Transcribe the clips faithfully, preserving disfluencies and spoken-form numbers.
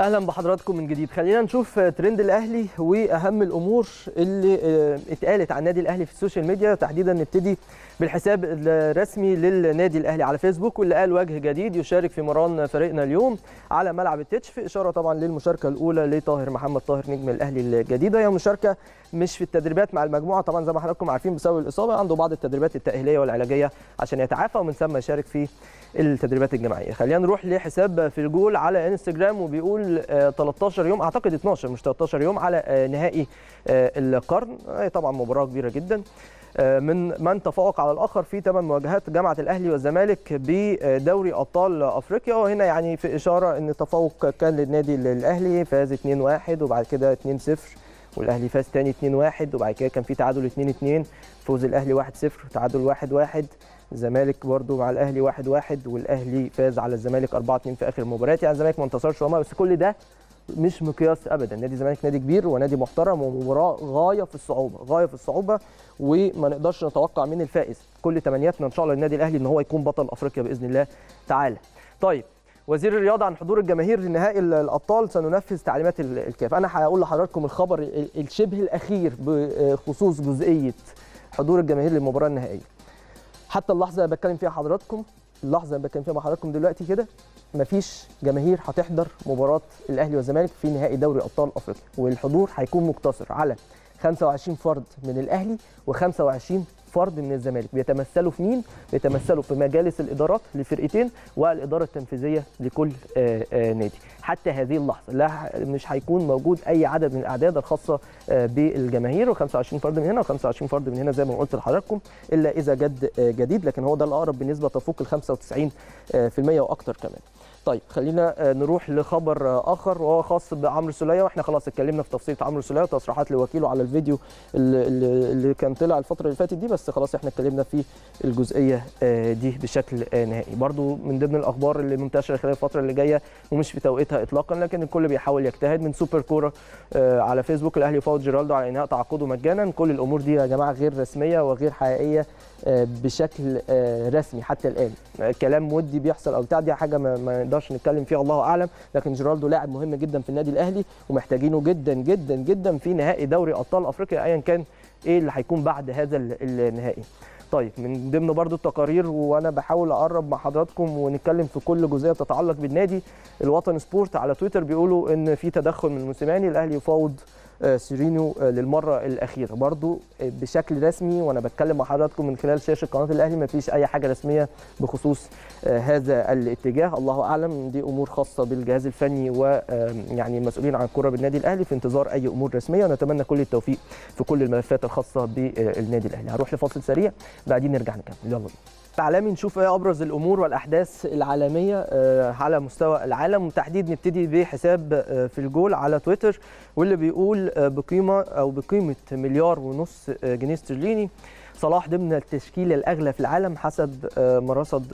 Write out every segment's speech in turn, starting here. اهلا بحضراتكم من جديد. خلينا نشوف ترند الاهلي واهم الامور اللي اتقالت عن النادي الاهلي في السوشيال ميديا. تحديدا نبتدي بالحساب الرسمي للنادي الاهلي على فيسبوك، واللي قال وجه جديد يشارك في مران فريقنا اليوم على ملعب التتش، في اشاره طبعا للمشاركه الاولى لطاهر محمد طاهر نجم الاهلي الجديده. هي مشاركه مش في التدريبات مع المجموعه، طبعا زي ما حضراتكم عارفين بسبب الاصابه عنده بعض التدريبات التاهيليه والعلاجيه عشان يتعافى، ومن ثم يشارك في التدريبات الجماعيه. خلينا نروح لحساب في الجول على انستجرام، وبيقول ثلاثة عشر يوم، اعتقد اتناشر مش ثلاثة عشر يوم على نهائي القرن. طبعا مباراه كبيره جدا من من تفوق على الاخر في ثمان مواجهات جمعت الاهلي والزمالك بدوري ابطال افريقيا. وهنا يعني في اشاره ان التفوق كان للنادي الاهلي، فاز اتنين واحد وبعد كده اتنين صفر، والاهلي فاز تاني اتنين واحد، وبعد كده كان في تعادل اتنين اتنين، فوز الاهلي واحد صفر، تعادل واحد واحد، الزمالك برضو مع الاهلي واحد واحد، والاهلي فاز على الزمالك اربعة اتنين في اخر مباراه. يعني الزمالك ما انتصرش وما، بس كل ده مش مقياس ابدا. نادي الزمالك نادي كبير ونادي محترم، ومباراه غايه في الصعوبه، غايه في الصعوبه، وما نقدرش نتوقع من الفائز. كل تمنياتنا ان شاء الله للنادي الاهلي ان هو يكون بطل افريقيا باذن الله تعالى. طيب، وزير الرياضه عن حضور الجماهير لنهائي الابطال، سننفذ تعليمات الكاف. انا هقول لحضراتكم الخبر الشبه الاخير بخصوص جزئيه حضور الجماهير للمباراه النهائيه. حتى اللحظه اللي بتكلم فيها حضراتكم، اللحظه اللي بتكلم فيها مع حضراتكم دلوقتي كده، مفيش جماهير هتحضر مباراه الاهلي والزمالك في نهائي دوري ابطال افريقيا، والحضور هيكون مقتصر على خمسة وعشرين فرد من الاهلي وخمسة وعشرين فرد من الزمالك. بيتمثلوا في مين؟ بيتمثلوا في مجالس الادارات لفرقتين والاداره التنفيذيه لكل نادي. حتى هذه اللحظه لا مش هيكون موجود اي عدد من الاعداد الخاصه بالجماهير، وخمسة وعشرين فرد من هنا وخمسة وعشرين فرد من هنا زي ما قلت لحضراتكم، الا اذا جد جديد، لكن هو ده الاقرب بنسبه تفوق ال خمسة وتسعين بالمية واكثر كمان. طيب، خلينا نروح لخبر اخر وهو خاص بعمرو سليه، واحنا خلاص اتكلمنا في تفصيل عمرو سليه وتصريحات لوكيله على الفيديو اللي كان طلع الفتره اللي فاتت دي، بس خلاص احنا اتكلمنا في الجزئيه دي بشكل نهائي. برضو من ضمن الاخبار اللي منتشره خلال الفتره اللي جايه ومش في توقيتها اطلاقا، لكن الكل بيحاول يجتهد، من سوبر كوره على فيسبوك، الاهلي يفاوض جيرالدو على انهاء تعاقده مجانا. كل الامور دي يا جماعه غير رسميه وغير حقيقيه بشكل رسمي حتى الان. كلام ودي بيحصل او بتاع، دي حاجه ما نقدرش نتكلم فيها، الله اعلم. لكن جيرالدو لاعب مهم جدا في النادي الاهلي، ومحتاجينه جدا جدا جدا في نهائي دوري ابطال افريقيا ايا كان ايه اللي هيكون بعد هذا النهائي. طيب، من ضمن برضو التقارير، وانا بحاول اقرب مع حضراتكم ونتكلم في كل جزئيه تتعلق بالنادي، الوطن سبورت على تويتر بيقولوا ان في تدخل من الموسيماني، الاهلي يفاوض سيرينو للمره الاخيره. برضو بشكل رسمي وانا بتكلم مع حضراتكم من خلال شاشه قناه الاهلي مفيش اي حاجه رسميه بخصوص هذا الاتجاه، الله اعلم، دي امور خاصه بالجهاز الفني ويعني المسؤولين عن الكره بالنادي الاهلي، في انتظار اي امور رسميه، ونتمنى كل التوفيق في كل الملفات الخاصه بالنادي الاهلي. هروح لفاصل سريع بعدين نرجع نكمل، يلا بينا. عالمي نشوف ايه ابرز الامور والاحداث العالميه على مستوى العالم، وبالتحديد نبتدي بحساب في الجول على تويتر، واللي بيقول بقيمه او بقيمه مليار ونص جنيه استرليني، صلاح ضمن التشكيله الاغلى في العالم حسب مرصد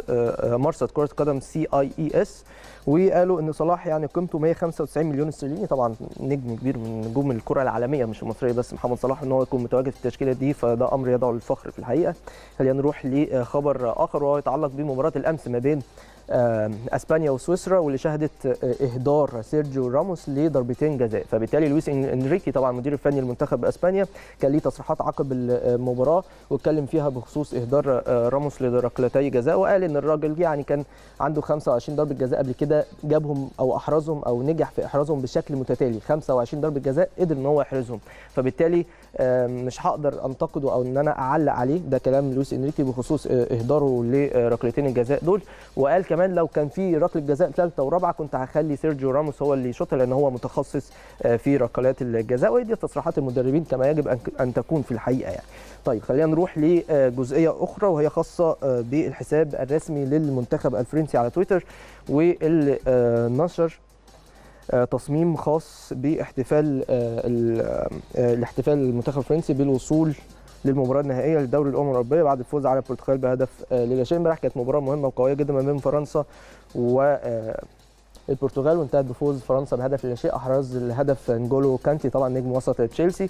مرصد كره قدم سي اي اي اس. وقالوا ان صلاح يعني قيمته مية وخمسة وتسعين مليون استرليني، طبعا نجم كبير من نجوم الكره العالميه مش المصريه بس، محمد صلاح، ان هو يكون متواجد في التشكيله دي، فده امر يدعو للفخر في الحقيقه. خلينا نروح لخبر اخر وهو يتعلق بمباراه الامس ما بين اسبانيا وسويسرا، واللي شهدت اهدار سيرجيو راموس لضربتين جزاء، فبالتالي لويس انريكي طبعا المدير الفني لمنتخب اسبانيا كان ليه تصريحات عقب المباراه واتكلم فيها بخصوص اهدار راموس لركلتي جزاء، وقال ان الراجل يعني كان عنده خمسة وعشرين ضربه جزاء قبل كده جابهم او احرزهم او نجح في احرازهم بشكل متتالي، خمسة وعشرين ضربه جزاء قدر ان هو يحرزهم، فبالتالي مش هقدر انتقده او ان انا اعلق عليه. ده كلام لويس انريكي بخصوص اهداره لركلتين الجزاء دول، وقال كمان لو كان في ركله جزاء ثالثه ورابعه كنت هخلي سيرجيو راموس هو اللي يشوطها، لان هو متخصص في ركلات الجزاء، ودي تصريحات المدربين كما يجب ان تكون في الحقيقه يعني. طيب، خلينا نروح لجزئيه اخرى وهي خاصه بالحساب الرسمي للمنتخب الفرنسي على تويتر، واللي نشر تصميم خاص باحتفال الاحتفال المنتخب الفرنسي بالوصول للمباراه النهائيه لدوري الامم الاوروبيه بعد الفوز على البرتغال بهدف لا شيء. امبارح كانت مباراه مهمه وقويه جدا ما بين فرنسا و البرتغال، وانتهت بفوز فرنسا بهدف لا شيء، احرز الهدف انجولو كانتي طبعا نجم وسط تشيلسي،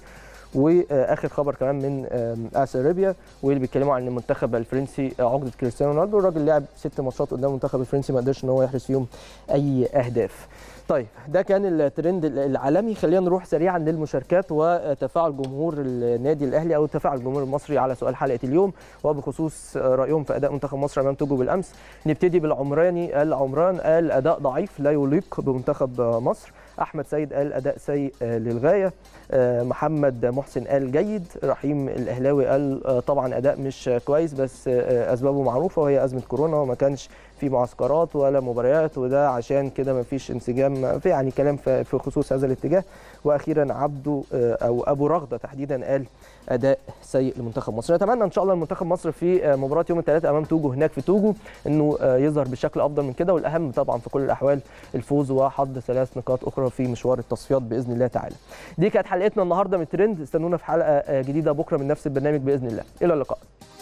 واخر خبر كمان من اس اريبيا واللي بيتكلموا عن المنتخب الفرنسي عقده كريستيانو رونالدو. الراجل لعب ست ماتشات قدام المنتخب الفرنسي ما قدرش ان هو يحرز فيهم اي اهداف. طيب ده كان الترند العالمي. خلينا نروح سريعا للمشاركات وتفاعل جمهور النادي الاهلي او تفاعل الجمهور المصري على سؤال حلقه اليوم وبخصوص رايهم في اداء منتخب مصر امام توجو بالامس. نبتدي بالعمراني. العمران قال اداء ضعيف لا يليق بمنتخب مصر. احمد سيد قال اداء سيء للغايه. محمد محسن قال جيد. رحيم الاهلاوي قال طبعا اداء مش كويس بس اسبابه معروفه وهي ازمه كورونا وما كانش في معسكرات ولا مباريات وده عشان كده ما فيش انسجام في يعني كلام في خصوص هذا الاتجاه. واخيرا عبده او ابو رغده تحديدا قال اداء سيء لمنتخب مصر. نتمنى ان شاء الله المنتخب مصر في مباراه يوم الثلاثاء امام توجو هناك في توجو انه يظهر بشكل افضل من كده، والاهم طبعا في كل الاحوال الفوز وحظ ثلاث نقاط اخرى في مشوار التصفيات باذن الله تعالى. دي كانت حلقتنا النهارده من ترند. استنونا في حلقه جديده بكره من نفس البرنامج باذن الله. الى اللقاء.